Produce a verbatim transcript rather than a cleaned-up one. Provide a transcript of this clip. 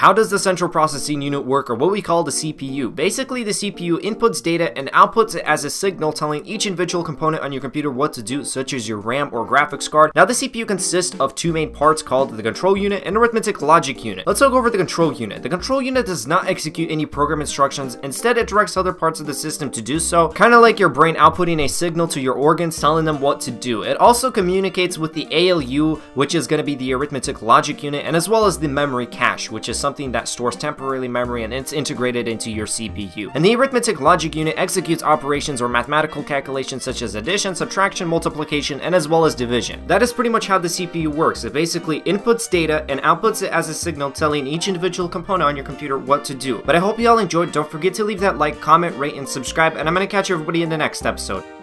How does the central processing unit work, or what we call the C P U? Basically, the C P U inputs data and outputs it as a signal, telling each individual component on your computer what to do, such as your RAM or graphics card. Now, the C P U consists of two main parts called the control unit and arithmetic logic unit. Let's go over the control unit. The control unit does not execute any program instructions. Instead, it directs other parts of the system to do so, kind of like your brain outputting a signal to your organs, telling them what to do. It also communicates with the A L U, which is going to be the arithmetic logic unit, and as well as the memory cache, which is something Something that stores temporary memory and it's integrated into your C P U. And the arithmetic logic unit executes operations or mathematical calculations such as addition, subtraction, multiplication, and as well as division. That is pretty much how the C P U works. It basically inputs data and outputs it as a signal, telling each individual component on your computer what to do. But I hope you all enjoyed. Don't forget to leave that like, comment, rate, and subscribe, and I'm gonna catch everybody in the next episode.